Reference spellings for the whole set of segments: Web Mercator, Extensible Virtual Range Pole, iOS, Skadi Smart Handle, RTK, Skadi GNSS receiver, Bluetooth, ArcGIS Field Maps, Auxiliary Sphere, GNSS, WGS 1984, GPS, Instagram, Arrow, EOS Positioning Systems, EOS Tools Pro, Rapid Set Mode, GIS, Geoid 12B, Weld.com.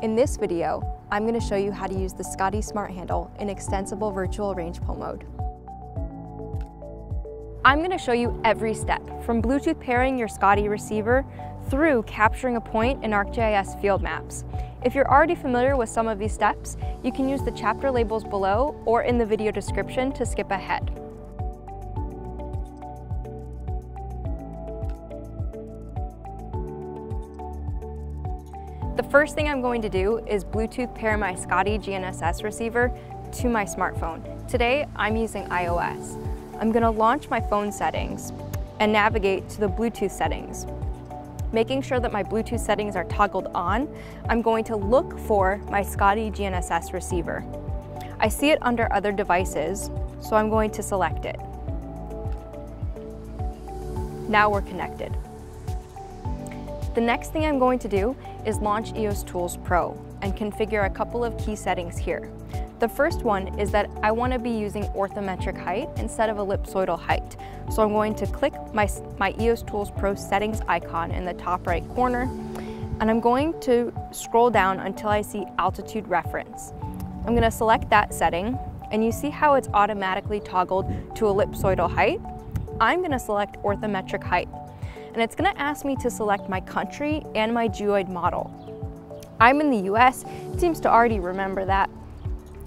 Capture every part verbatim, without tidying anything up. In this video, I'm going to show you how to use the Skadi Smart Handle in Extensible Virtual Range Pole mode. I'm going to show you every step, from Bluetooth pairing your Skadi receiver through capturing a point in ArcGIS Field Maps. If you're already familiar with some of these steps, you can use the chapter labels below or in the video description to skip ahead. The first thing I'm going to do is Bluetooth pair my Skadi G N S S receiver to my smartphone. Today, I'm using iOS. I'm going to launch my phone settings and navigate to the Bluetooth settings. Making sure that my Bluetooth settings are toggled on, I'm going to look for my Skadi G N S S receiver. I see it under Other Devices, so I'm going to select it. Now we're connected. The next thing I'm going to do is launch E O S Tools Pro and configure a couple of key settings here. The first one is that I want to be using orthometric height instead of ellipsoidal height. So I'm going to click my, my E O S Tools Pro settings icon in the top right corner, and I'm going to scroll down until I see altitude reference. I'm going to select that setting, and you see how it's automatically toggled to ellipsoidal height. I'm going to select orthometric height, and it's going to ask me to select my country and my geoid model. I'm in the U S, it seems to already remember that.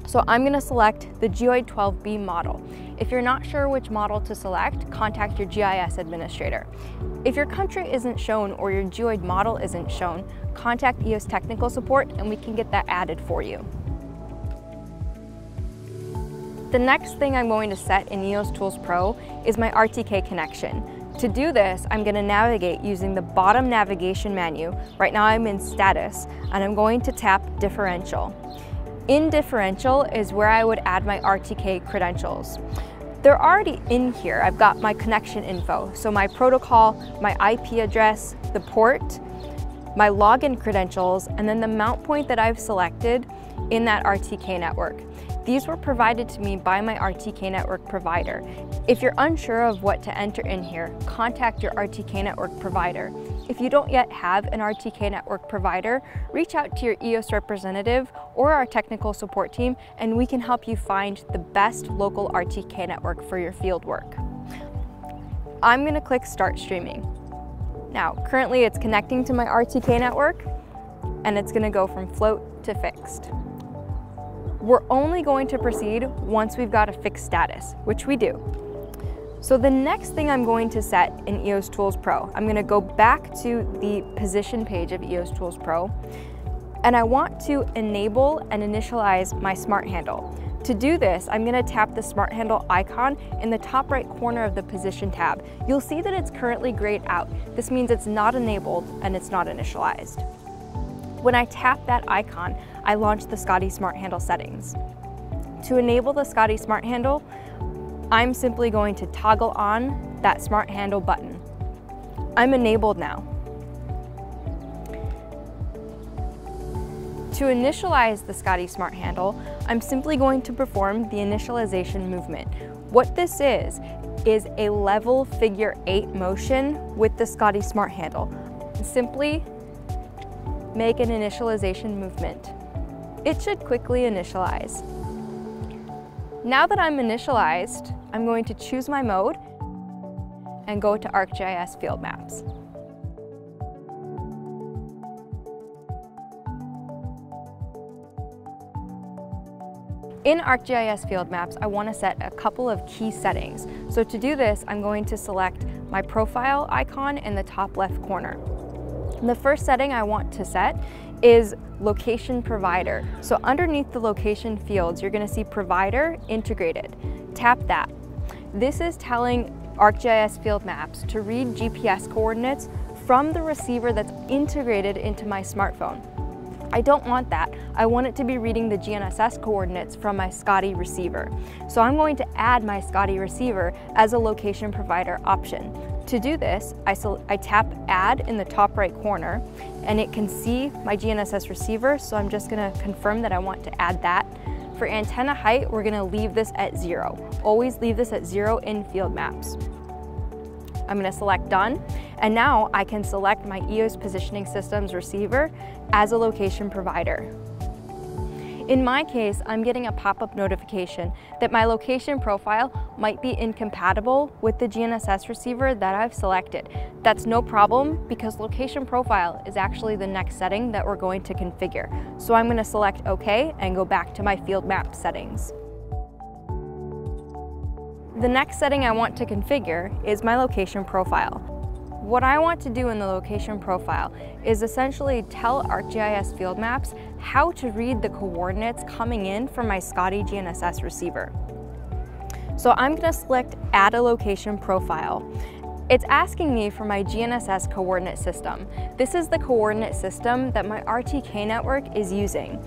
So I'm going to select the Geoid twelve B model. If you're not sure which model to select, contact your G I S administrator. If your country isn't shown or your geoid model isn't shown, contact E O S Technical Support and we can get that added for you. The next thing I'm going to set in E O S Tools Pro is my R T K connection. To do this, I'm going to navigate using the bottom navigation menu. Right now I'm in Status, and I'm going to tap Differential. In Differential is where I would add my R T K credentials. They're already in here. I've got my connection info, so my protocol, my I P address, the port, my login credentials, and then the mount point that I've selected in that R T K network. These were provided to me by my R T K network provider. If you're unsure of what to enter in here, contact your R T K network provider. If you don't yet have an R T K network provider, reach out to your E O S representative or our technical support team, and we can help you find the best local R T K network for your field work. I'm going to click Start Streaming. Now, currently it's connecting to my R T K network, and it's going to go from float to fixed. We're only going to proceed once we've got a fixed status, which we do. So the next thing I'm going to set in E O S Tools Pro, I'm going to go back to the position page of E O S Tools Pro, and I want to enable and initialize my smart handle. To do this, I'm going to tap the smart handle icon in the top right corner of the position tab. You'll see that it's currently grayed out. This means it's not enabled and it's not initialized. When I tap that icon, I launch the Skadi Smart Handle settings. To enable the Skadi Smart Handle, I'm simply going to toggle on that Smart Handle button. I'm enabled now. To initialize the Skadi Smart Handle, I'm simply going to perform the initialization movement. What this is, is a level figure eight motion with the Skadi Smart Handle. Simply make an initialization movement. It should quickly initialize. Now that I'm initialized, I'm going to choose my mode and go to ArcGIS Field Maps. In ArcGIS Field Maps, I want to set a couple of key settings. So to do this, I'm going to select my profile icon in the top left corner. The first setting I want to set is Location Provider. So underneath the location fields, you're going to see Provider Integrated. Tap that. This is telling ArcGIS Field Maps to read G P S coordinates from the receiver that's integrated into my smartphone. I don't want that. I want it to be reading the G N S S coordinates from my Skadi receiver. So I'm going to add my Skadi receiver as a location provider option. To do this, I, I tap Add in the top right corner, and it can see my G N S S receiver, so I'm just going to confirm that I want to add that. For antenna height, we're going to leave this at zero. Always leave this at zero in field maps. I'm going to select Done, and now I can select my E O S Positioning Systems receiver as a location provider. In my case, I'm getting a pop-up notification that my location profile might be incompatible with the G N S S receiver that I've selected. That's no problem because location profile is actually the next setting that we're going to configure. So I'm going to select OK and go back to my field map settings. The next setting I want to configure is my location profile. What I want to do in the location profile is essentially tell ArcGIS Field Maps how to read the coordinates coming in from my Skadi G N S S receiver. So I'm going to select Add a Location Profile. It's asking me for my G N S S coordinate system. This is the coordinate system that my R T K network is using.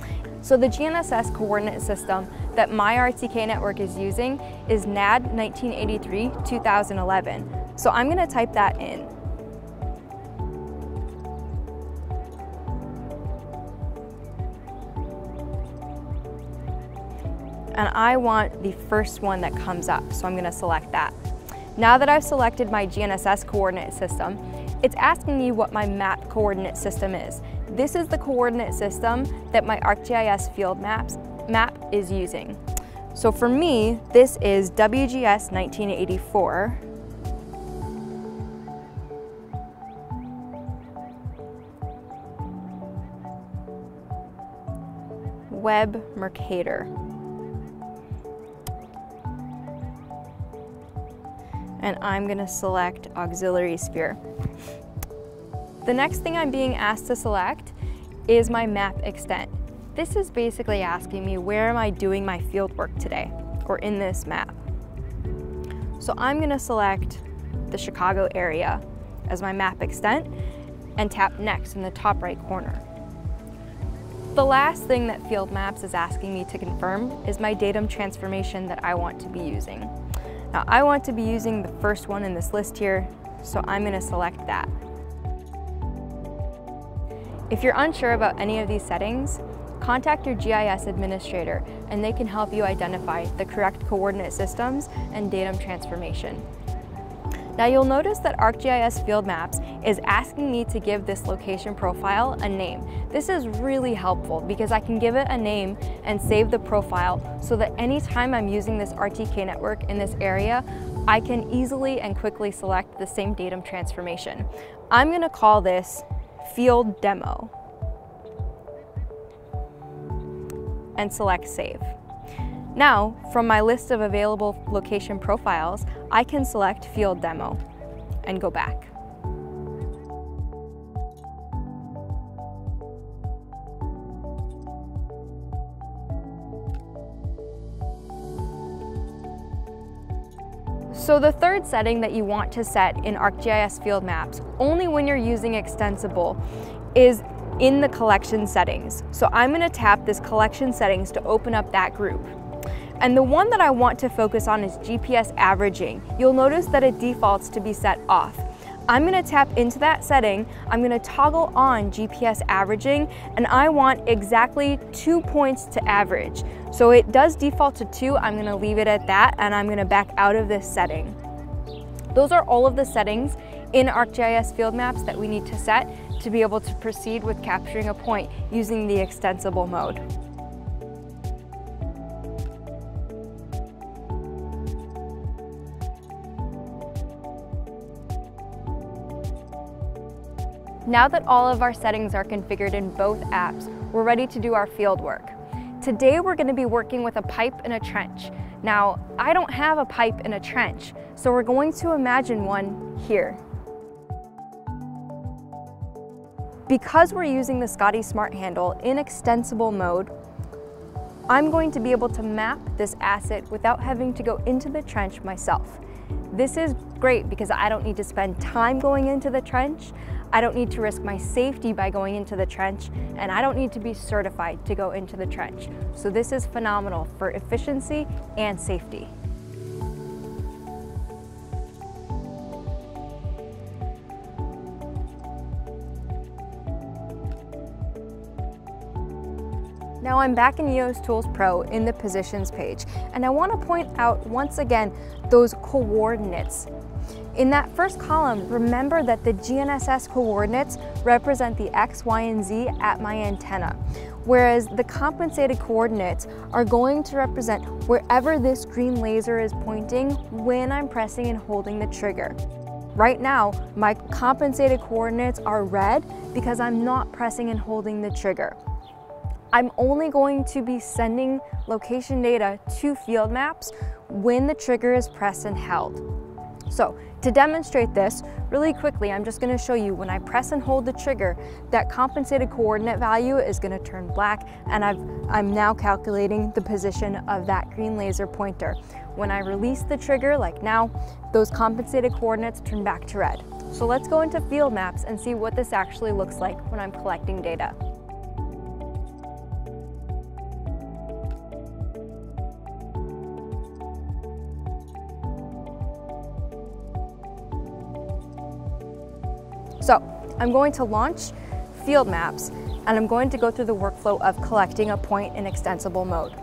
So the G N S S coordinate system that my R T K network is using is N A D nineteen eighty-three two thousand eleven. So I'm going to type that in. And I want the first one that comes up, so I'm going to select that. Now that I've selected my G N S S coordinate system, it's asking me what my map coordinate system is. This is the coordinate system that my ArcGIS Field Maps map is using. So for me, this is W G S nineteen eighty-four. Web Mercator. And I'm going to select Auxiliary Sphere. The next thing I'm being asked to select is my map extent. This is basically asking me where am I doing my field work today, or in this map. So I'm going to select the Chicago area as my map extent and tap Next in the top right corner. The last thing that Field Maps is asking me to confirm is my datum transformation that I want to be using. Now, I want to be using the first one in this list here, so I'm going to select that. If you're unsure about any of these settings, contact your G I S administrator and they can help you identify the correct coordinate systems and datum transformation. Now, you'll notice that ArcGIS Field Maps is asking me to give this location profile a name. This is really helpful because I can give it a name and save the profile so that anytime I'm using this R T K network in this area, I can easily and quickly select the same datum transformation. I'm going to call this Field Demo and select Save. Now, from my list of available location profiles, I can select Field Demo and go back. So the third setting that you want to set in ArcGIS Field Maps, only when you're using Extensible, is in the collection settings. So I'm going to tap this collection settings to open up that group. And the one that I want to focus on is G P S averaging. You'll notice that it defaults to be set off. I'm going to tap into that setting, I'm going to toggle on G P S averaging, and I want exactly two points to average. So it does default to two, I'm going to leave it at that, and I'm going to back out of this setting. Those are all of the settings in ArcGIS Field Maps that we need to set to be able to proceed with capturing a point using the extensible mode. Now that all of our settings are configured in both apps, we're ready to do our field work. Today we're going to be working with a pipe and a trench. Now, I don't have a pipe and a trench, so we're going to imagine one here. Because we're using the Skadi Smart Handle in extensible mode, I'm going to be able to map this asset without having to go into the trench myself. This is great because I don't need to spend time going into the trench, I don't need to risk my safety by going into the trench, and I don't need to be certified to go into the trench. So this is phenomenal for efficiency and safety. Now I'm back in E O S Tools Pro in the Positions page, and I want to point out once again those coordinates In that first column, remember that the G N S S coordinates represent the X, Y, and Z at my antenna, whereas the compensated coordinates are going to represent wherever this green laser is pointing when I'm pressing and holding the trigger. Right now, my compensated coordinates are red because I'm not pressing and holding the trigger. I'm only going to be sending location data to field maps when the trigger is pressed and held. So to demonstrate this really quickly, I'm just going to show you when I press and hold the trigger, that compensated coordinate value is going to turn black, and I've, I'm now calculating the position of that green laser pointer. When I release the trigger, like now, those compensated coordinates turn back to red. So let's go into field maps and see what this actually looks like when I'm collecting data. So I'm going to launch Field Maps, and I'm going to go through the workflow of collecting a point in extensible mode.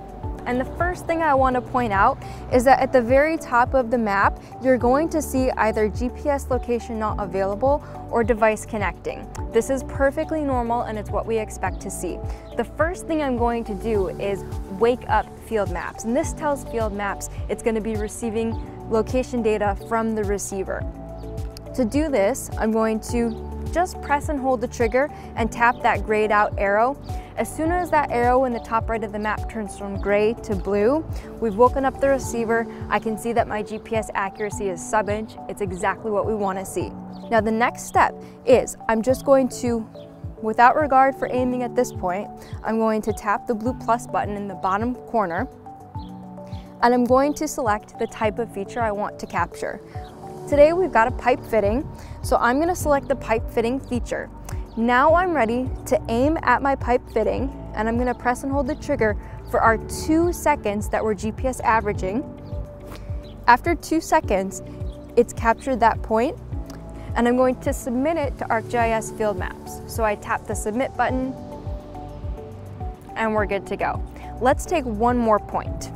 And the first thing I want to point out is that at the very top of the map, you're going to see either G P S location not available or device connecting. This is perfectly normal, and it's what we expect to see. The first thing I'm going to do is wake up Field Maps, and this tells Field Maps it's going to be receiving location data from the receiver. To do this, I'm going to just press and hold the trigger and tap that grayed out arrow. As soon as that arrow in the top right of the map turns from gray to blue, we've woken up the receiver. I can see that my G P S accuracy is sub-inch. It's exactly what we want to see. Now the next step is I'm just going to, without regard for aiming at this point, I'm going to tap the blue plus button in the bottom corner, and I'm going to select the type of feature I want to capture. Today we've got a pipe fitting, so I'm going to select the pipe fitting feature. Now I'm ready to aim at my pipe fitting, and I'm going to press and hold the trigger for our two seconds that we're G P S averaging. After two seconds, it's captured that point, and I'm going to submit it to ArcGIS Field Maps. So I tap the submit button, and we're good to go. Let's take one more point.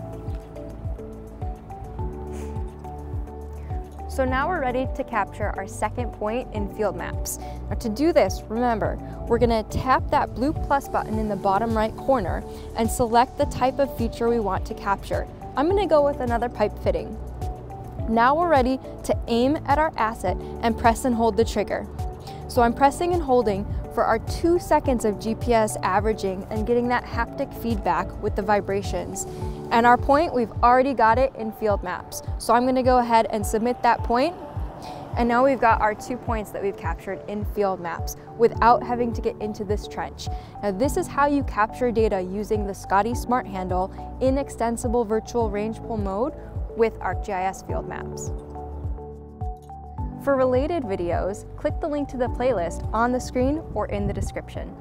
So now we're ready to capture our second point in Field Maps. Now to do this, remember, we're going to tap that blue plus button in the bottom right corner and select the type of feature we want to capture. I'm going to go with another pipe fitting. Now we're ready to aim at our asset and press and hold the trigger. So I'm pressing and holding for our two seconds of G P S averaging and getting that haptic feedback with the vibrations. And our point, we've already got it in Field Maps. So I'm going to go ahead and submit that point. And now we've got our two points that we've captured in Field Maps without having to get into this trench. Now this is how you capture data using the Skadi Smart Handle in Extensible Virtual Range Pole mode with ArcGIS Field Maps. For related videos, click the link to the playlist on the screen or in the description.